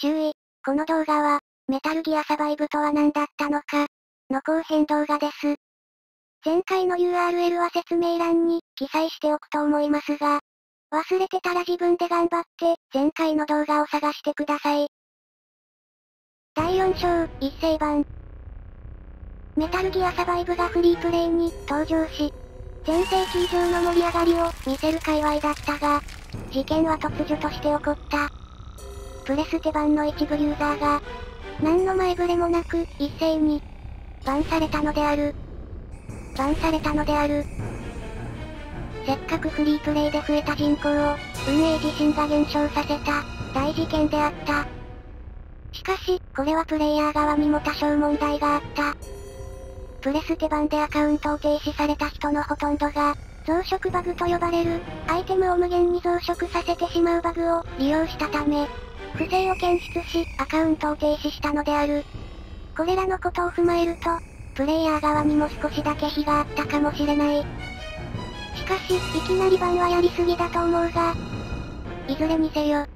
注意、この動画は、メタルギアサバイブとは何だったのか、の後編動画です。前回の URL は説明欄に記載しておくと思いますが、忘れてたら自分で頑張って前回の動画を探してください。第4章、一斉版。メタルギアサバイブがフリープレイに登場し、全盛期以上の盛り上がりを見せる界隈だったが、事件は突如として起こった。プレステ版の一部ユーザーが、何の前触れもなく一斉に、バンされたのである。せっかくフリープレイで増えた人口を、運営自身が減少させた、大事件であった。しかし、これはプレイヤー側にも多少問題があった。プレステ版でアカウントを停止された人のほとんどが、増殖バグと呼ばれる、アイテムを無限に増殖させてしまうバグを利用したため、不正を検出し、アカウントを停止したのである。これらのことを踏まえると、プレイヤー側にも少しだけ非があったかもしれない。しかし、いきなり版はやりすぎだと思うが、いずれにせよ、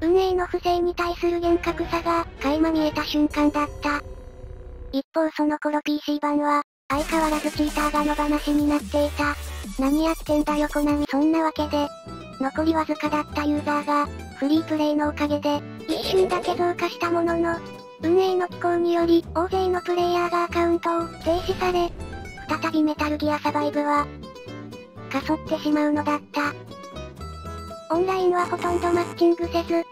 運営の不正に対する厳格さが垣間見えた瞬間だった。一方その頃 PC 版は、相変わらずチーターが野放しになっていた。何やってんだよコナミ。そんなわけで、残りわずかだったユーザーが、フリープレイのおかげで、一瞬だけ増加したものの、運営の機構により、大勢のプレイヤーがアカウントを停止され、再びメタルギアサバイブは、かそってしまうのだった。オンラインはほとんどマッチングせず、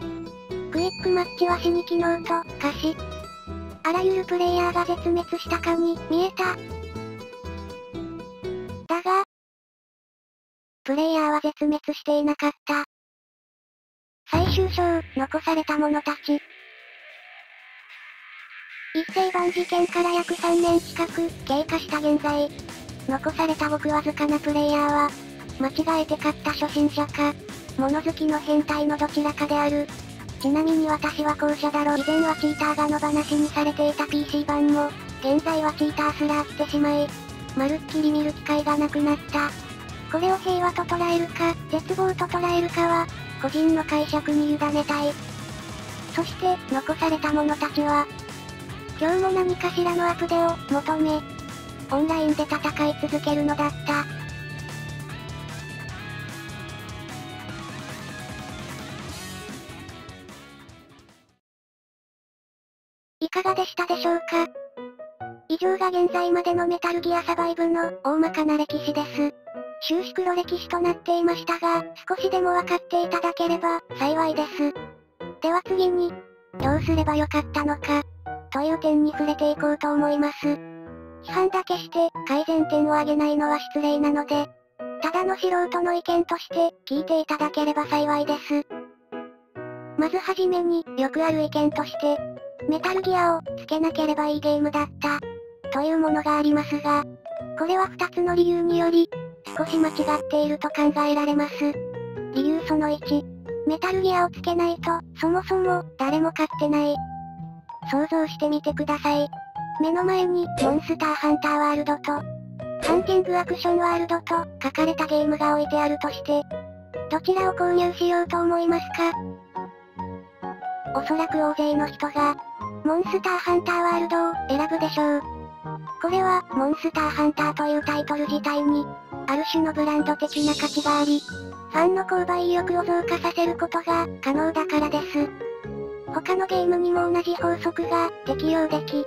クイックマッチは死に機能と化し、あらゆるプレイヤーが絶滅したかに見えた。だが、プレイヤーは絶滅していなかった。最終章、残された者たち。一斉版事件から約3年近く経過した現在、残されたごくわずかなプレイヤーは、間違えて買った初心者か、物好きの変態のどちらかである。ちなみに私は後者だろ。以前はチーターが野放しにされていた PC 版も、現在はチーターすらあってしまい、まるっきり見る機会がなくなった。これを平和と捉えるか、絶望と捉えるかは、個人の解釈に委ねたい。そして、残された者たちは、今日も何かしらのアプデを求め、オンラインで戦い続けるのだった。いかがでしたでしょうか？以上が現在までのメタルギアサバイブの大まかな歴史です。終始黒歴史となっていましたが、少しでも分かっていただければ幸いです。では次に、どうすればよかったのか。という点に触れていこうと思います。批判だけして改善点を挙げないのは失礼なので、ただの素人の意見として聞いていただければ幸いです。まずはじめによくある意見として、メタルギアをつけなければいいゲームだった、というものがありますが、これは2つの理由により、少し間違っていると考えられます。理由その1、メタルギアをつけないと、そもそも誰も買ってない。想像してみてください。目の前に、モンスターハンターワールドと、ハンティングアクションワールドと書かれたゲームが置いてあるとして、どちらを購入しようと思いますか？おそらく大勢の人が、モンスターハンターワールドを選ぶでしょう。これは、モンスターハンターというタイトル自体に、ある種のブランド的な価値があり、ファンの購買意欲を増加させることが可能だからです。他のゲームにも同じ法則が適用でき、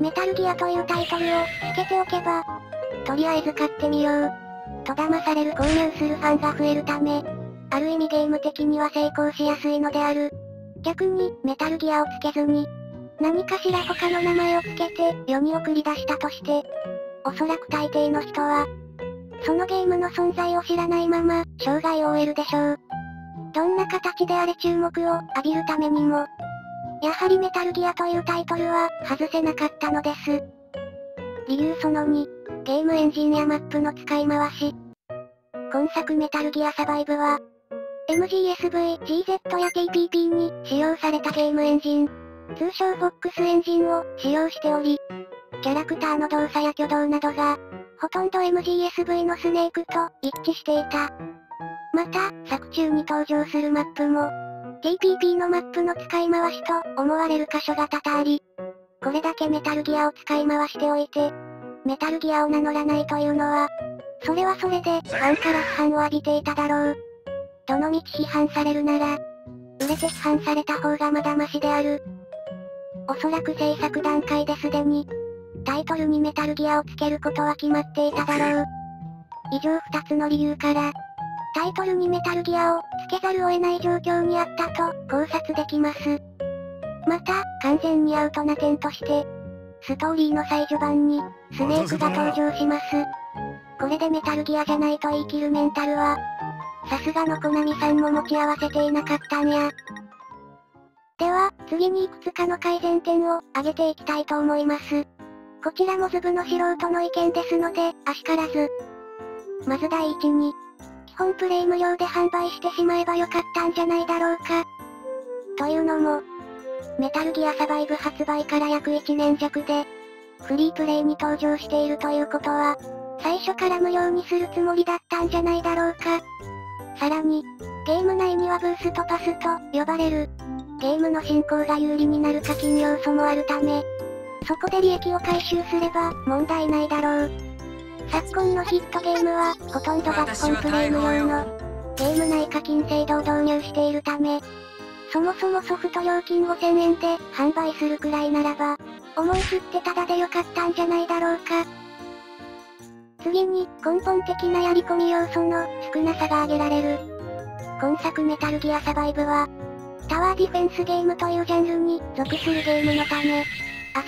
メタルギアというタイトルをつけておけば、とりあえず買ってみよう、と騙される購入するファンが増えるため、ある意味ゲーム的には成功しやすいのである。逆に、メタルギアをつけずに、何かしら他の名前をつけて世に送り出したとして、おそらく大抵の人は、そのゲームの存在を知らないまま、生涯を終えるでしょう。どんな形であれ注目を浴びるためにも、やはりメタルギアというタイトルは外せなかったのです。理由その2、ゲームエンジンやマップの使い回し。今作メタルギアサバイブは、MGSV、GZ や TPP に使用されたゲームエンジン、通称 FOX エンジンを使用しており、キャラクターの動作や挙動などが、ほとんど MGSV のスネークと一致していた。また、作中に登場するマップも、TPP のマップの使い回しと思われる箇所が多々あり、これだけメタルギアを使い回しておいて、メタルギアを名乗らないというのは、それはそれでファンから批判を浴びていただろう。どのみち批判されるなら、売れて批判された方がまだマシである。おそらく制作段階ですでに、タイトルにメタルギアをつけることは決まっていただろう。以上2つの理由から、タイトルにメタルギアをつけざるを得ない状況にあったと考察できます。また、完全にアウトな点として、ストーリーの最序盤にスネークが登場します。これでメタルギアじゃないと言い切るメンタルは、さすがのコナミさんも持ち合わせていなかったんや。では、次にいくつかの改善点を挙げていきたいと思います。こちらもズブの素人の意見ですので、あしからず。まず第一に、基本プレイ無料で販売してしまえばよかったんじゃないだろうか。というのも、メタルギアサバイブ発売から約1年弱で、フリープレイに登場しているということは、最初から無料にするつもりだったんじゃないだろうか。さらに、ゲーム内にはブーストパスと呼ばれる、ゲームの進行が有利になる課金要素もあるため、そこで利益を回収すれば問題ないだろう。昨今のヒットゲームは、ほとんどが基本プレイ無料の、ゲーム内課金制度を導入しているため、そもそもソフト料金5000円で販売するくらいならば、思い切ってタダでよかったんじゃないだろうか。次に、根本的なやり込み要素の少なさが挙げられる。今作メタルギアサバイブは、タワーディフェンスゲームというジャンルに属するゲームのため、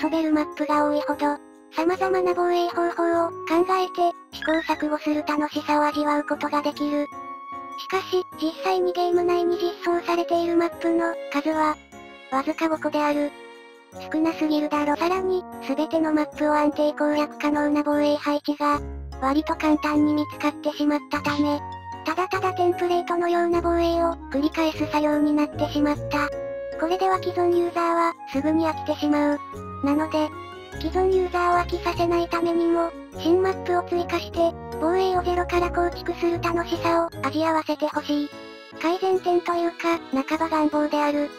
遊べるマップが多いほど、様々な防衛方法を考えて試行錯誤する楽しさを味わうことができる。しかし、実際にゲーム内に実装されているマップの数は、わずか5個である。少なすぎるだろ。さらに、すべてのマップを安定攻略可能な防衛配置が、割と簡単に見つかってしまったため、ただただテンプレートのような防衛を繰り返す作業になってしまった。これでは既存ユーザーはすぐに飽きてしまう。なので、既存ユーザーを飽きさせないためにも、新マップを追加して、防衛をゼロから構築する楽しさを味合わせてほしい。改善点というか、半ば願望である。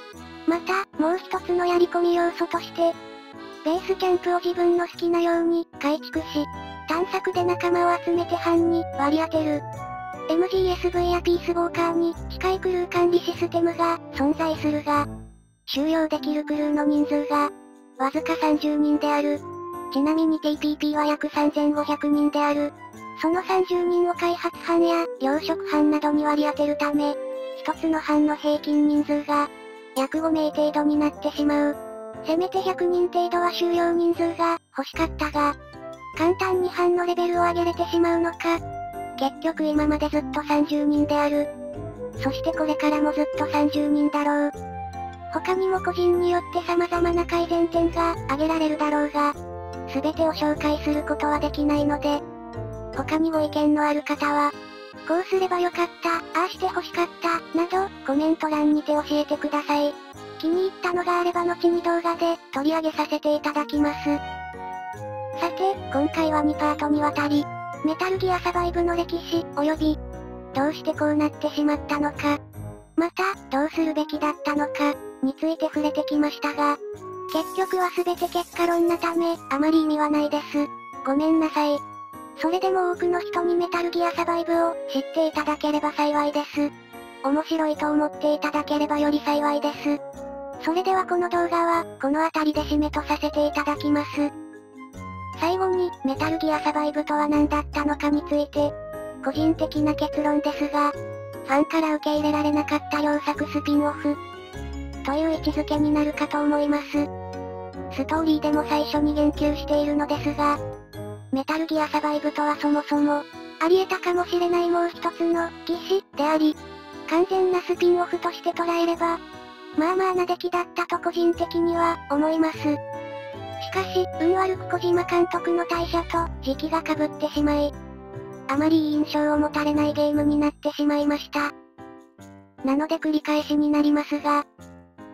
また、もう一つのやり込み要素として、ベースキャンプを自分の好きなように改築し、探索で仲間を集めて班に割り当てる。MGSV やピースウォーカーに近いクルー管理システムが存在するが、収容できるクルーの人数が、わずか30人である。ちなみに TPP は約3500人である。その30人を開発班や養殖班などに割り当てるため、一つの班の平均人数が約5名程度になってしまう。せめて100人程度は収容人数が欲しかったが、簡単に班のレベルを上げれてしまうのか。結局今までずっと30人である。そしてこれからもずっと30人だろう。他にも個人によって様々な改善点が挙げられるだろうが、全てを紹介することはできないので、他にご意見のある方は、こうすればよかった、ああして欲しかった、などコメント欄にて教えてください。気に入ったのがあれば後に動画で取り上げさせていただきます。さて、今回は2パートにわたり、メタルギアサバイブの歴史及び、どうしてこうなってしまったのか、また、どうするべきだったのか、について触れてきましたが、結局は全て結果論なため、あまり意味はないです。ごめんなさい。それでも多くの人にメタルギアサバイブを知っていただければ幸いです。面白いと思っていただければより幸いです。それではこの動画は、この辺りで締めとさせていただきます。最後に、メタルギアサバイブとは何だったのかについて、個人的な結論ですが、ファンから受け入れられなかった良作スピンオフ、という位置づけになるかと思います。ストーリーでも最初に言及しているのですが、メタルギアサバイブとはそもそも、ありえたかもしれないもう一つの、義士、であり、完全なスピンオフとして捉えれば、まあまあな出来だったと個人的には、思います。しかし、運悪く小島監督の退社と、時期が被ってしまい、あまりいい印象を持たれないゲームになってしまいました。なので繰り返しになりますが、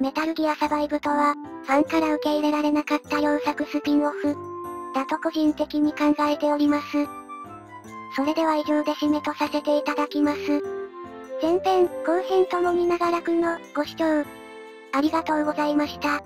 メタルギアサバイブとは、ファンから受け入れられなかった良作スピンオフ、だと個人的に考えております。それでは以上で締めとさせていただきます。前編後編ともに長らくのご視聴ありがとうございました。